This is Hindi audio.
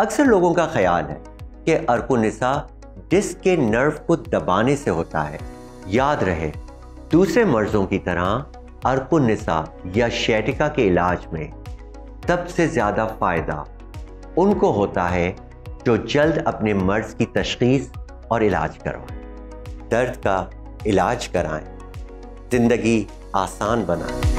अक्सर लोगों का ख्याल है कि अर्क़ उन निसा डिस्क के नर्व को दबाने से होता है। याद रहे, दूसरे मर्ज़ों की तरह अर्क़ उन निसा या शैटिका के इलाज में सबसे ज़्यादा फ़ायदा उनको होता है जो जल्द अपने मर्ज़ की तशख़ीस और इलाज करवाएं, दर्द का इलाज कराएं, ज़िंदगी आसान बनाएं।